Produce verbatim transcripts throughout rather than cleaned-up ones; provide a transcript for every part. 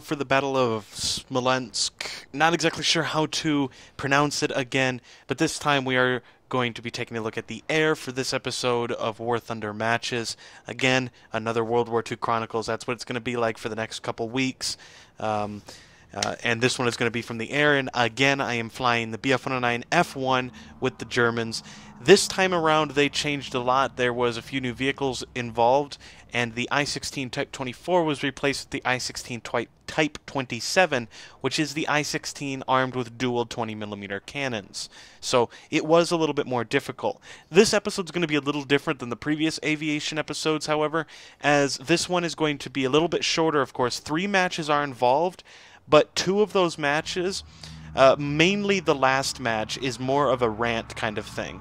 For the Battle of Smolensk. Not exactly sure how to pronounce it again, but this time we are going to be taking a look at the air for this episode of War Thunder matches. Again, another World War Two Chronicles. That's what it's going to be like for the next couple weeks. Um, uh, and this one is going to be from the air, and again I am flying the B F one oh nine F one with the Germans. This time around they changed a lot. There was a few new vehicles involved, and the I sixteen Type twenty-four was replaced with the I sixteen Type twenty-seven, which is the I sixteen armed with dual twenty millimeter cannons. So it was a little bit more difficult. This episode's going to be a little different than the previous aviation episodes, however, as this one is going to be a little bit shorter, of course. Three matches are involved, but two of those matches, uh, mainly the last match, is more of a rant kind of thing.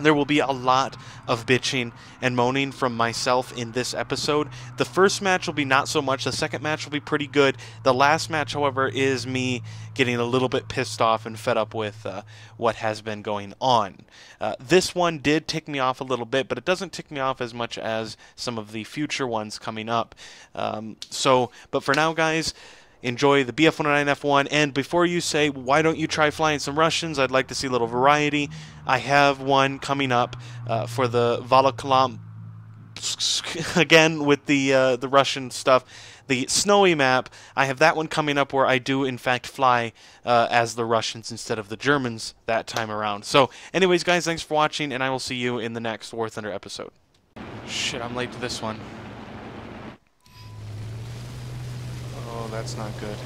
There will be a lot of bitching and moaning from myself in this episode. The first match will be not so much. The second match will be pretty good. The last match, however, is me getting a little bit pissed off and fed up with uh, what has been going on. Uh, this one did tick me off a little bit, but it doesn't tick me off as much as some of the future ones coming up. Um, so, but for now, guys, enjoy the B F one oh nine F one, and before you say, why don't you try flying some Russians, I'd like to see a little variety. I have one coming up uh, for the Volokolamsk, again with the, uh, the Russian stuff, the snowy map. I have that one coming up where I do, in fact, fly uh, as the Russians instead of the Germans that time around. So, anyways, guys, thanks for watching, and I will see you in the next War Thunder episode. Shit, I'm late to this one. Oh, that's not good.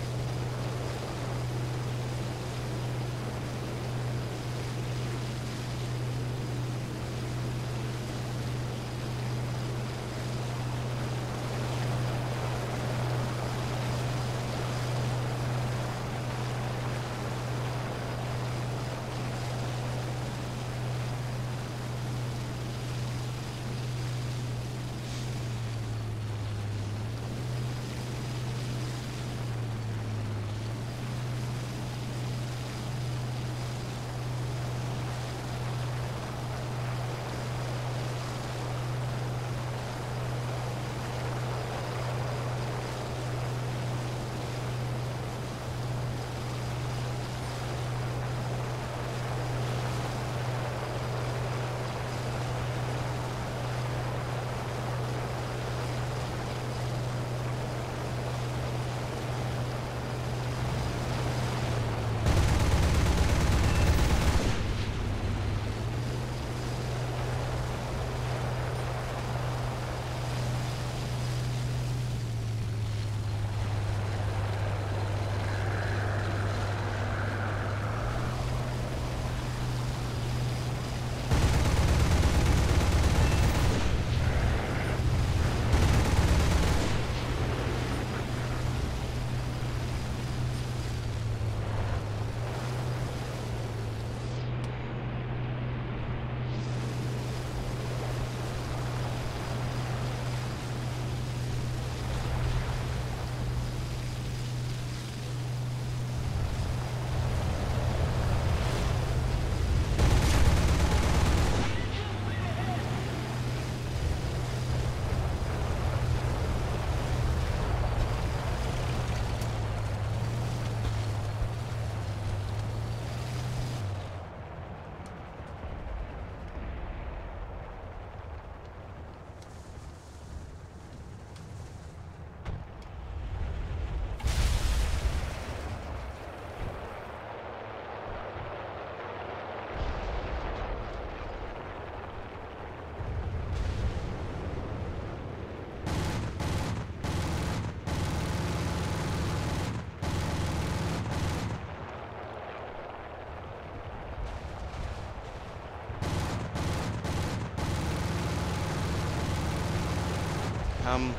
Um,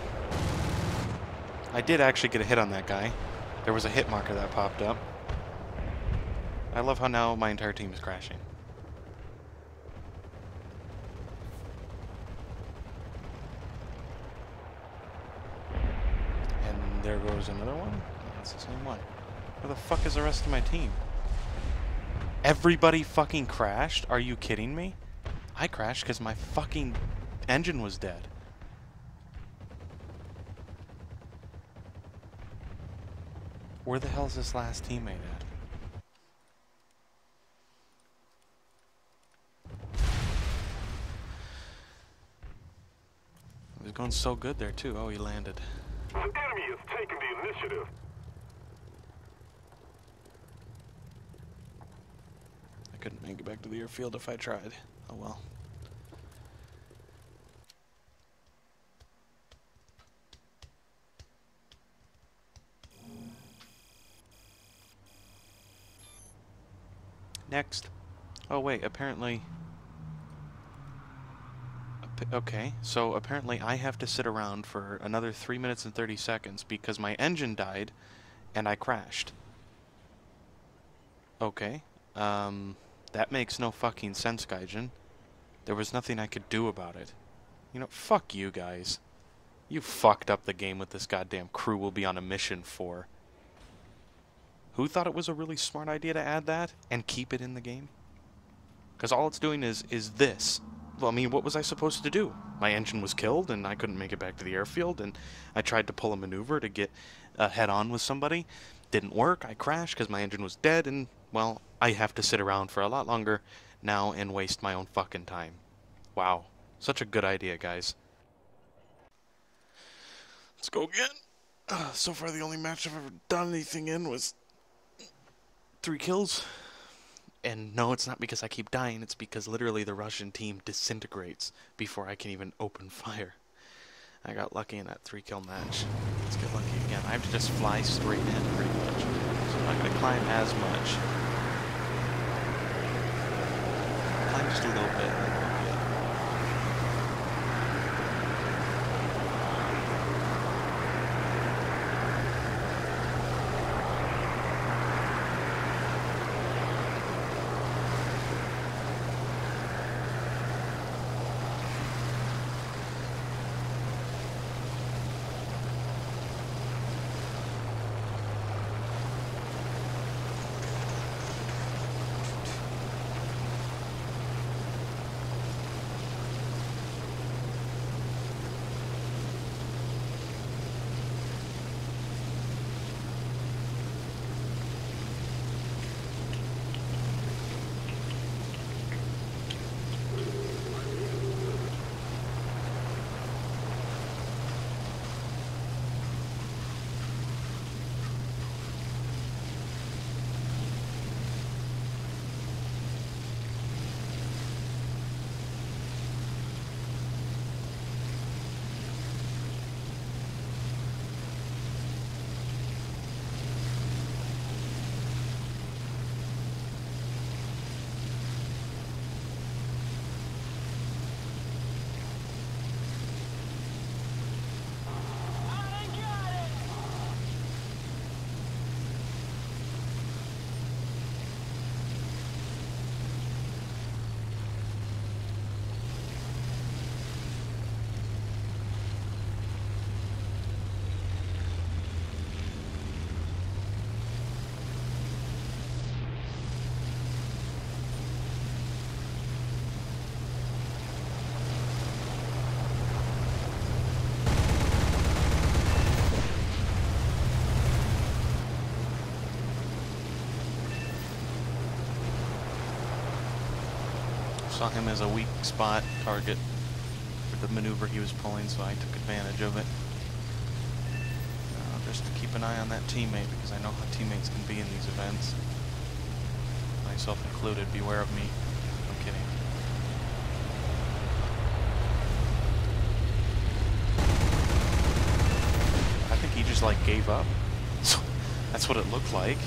I did actually get a hit on that guy. There was a hit marker that popped up. I love how now my entire team is crashing. And there goes another one. That's the same one. Where the fuck is the rest of my team? Everybody fucking crashed? Are you kidding me? I crashed because my fucking engine was dead. Where the hell's this last teammate at? It was going so good there too. Oh, he landed. The enemy has taken the initiative. I couldn't make it back to the airfield if I tried. Oh well. Next. Oh wait, apparently... Okay, so apparently I have to sit around for another three minutes and thirty seconds because my engine died and I crashed. Okay, um, that makes no fucking sense, Gaijin. There was nothing I could do about it. You know, fuck you guys. You fucked up the game with this goddamn crew we'll be on a mission for. Who thought it was a really smart idea to add that and keep it in the game? Because all it's doing is, is this. Well, I mean, what was I supposed to do? My engine was killed, and I couldn't make it back to the airfield, and I tried to pull a maneuver to get uh, head-on with somebody. Didn't work. I crashed because my engine was dead, and, well, I have to sit around for a lot longer now and waste my own fucking time. Wow. Such a good idea, guys. Let's go again. Uh, so far, the only match I've ever done anything in was three kills. And no, it's not because I keep dying, it's because literally the Russian team disintegrates before I can even open fire. I got lucky in that three-kill match. Let's get lucky again. I have to just fly straight in pretty much. So I'm not going to climb as much. Climb just a little bit. Saw him as a weak spot target for the maneuver he was pulling, so I took advantage of it. Uh, just to keep an eye on that teammate, because I know how teammates can be in these events. Myself included, beware of me. I'm kidding. I think he just, like, gave up. That's what it looked like.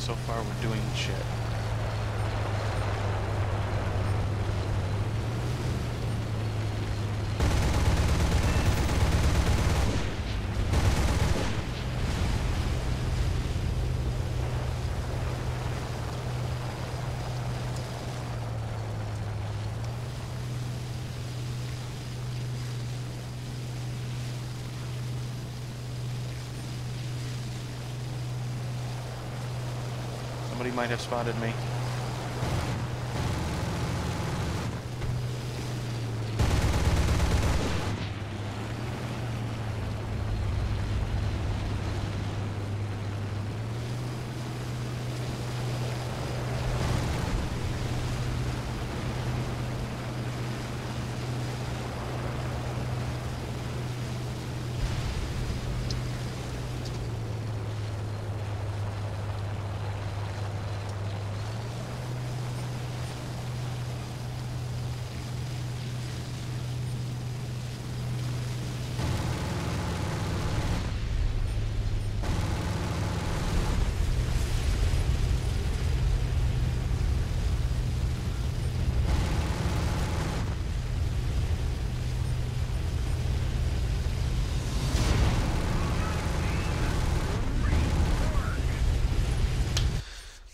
So far, we're doing shit. Somebody might have spotted me.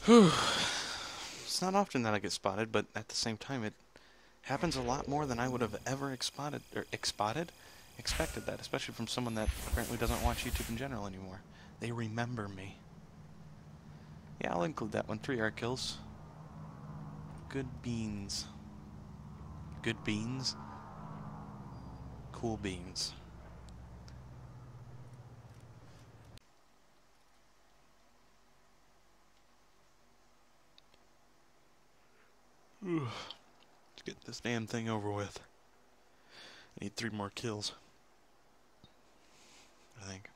It's not often that I get spotted, but at the same time, it happens a lot more than I would have ever expotted, or expotted? expected that, especially from someone that apparently doesn't watch YouTube in general anymore. They remember me. Yeah, I'll include that one. Three air kills. Good beans. Good beans? Cool beans. Let's get this damn thing over with. I need three more kills, I think.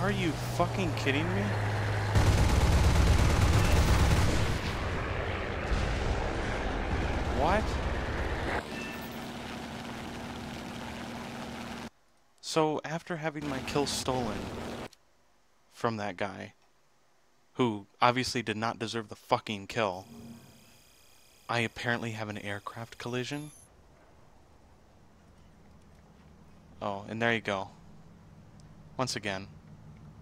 Are you fucking kidding me? What? So after having my kill stolen from that guy, who obviously did not deserve the fucking kill, I apparently have an aircraft collision? Oh, and there you go. Once again.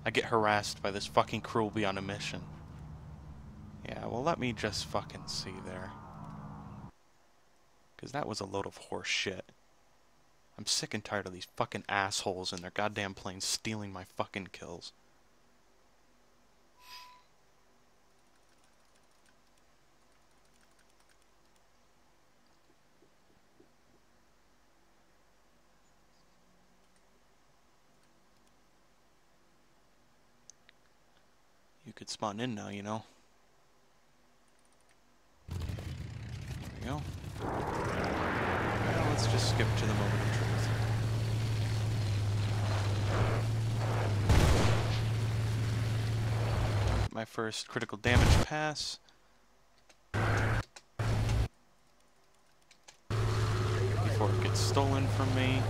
I get harassed by this fucking crew beyond a mission. Yeah, well, let me just fucking see there. Because that was a load of horse shit. I'm sick and tired of these fucking assholes in their goddamn planes stealing my fucking kills. Could spawn in now, you know. There we go. Now let's just skip to the moment of truth. My first critical damage pass. Before it gets stolen from me.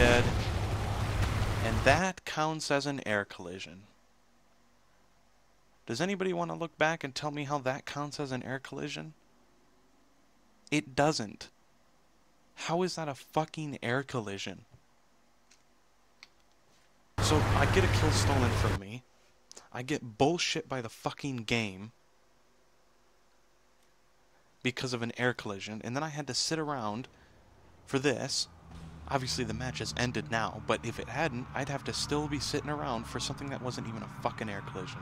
dead. And that counts as an air collision. Does anybody want to look back and tell me how that counts as an air collision? It doesn't. How is that a fucking air collision? So I get a kill stolen from me. I get bullshit by the fucking game because of an air collision, and then I had to sit around for this. Obviously the match has ended now, but if it hadn't, I'd have to still be sitting around for something that wasn't even a fucking air collision.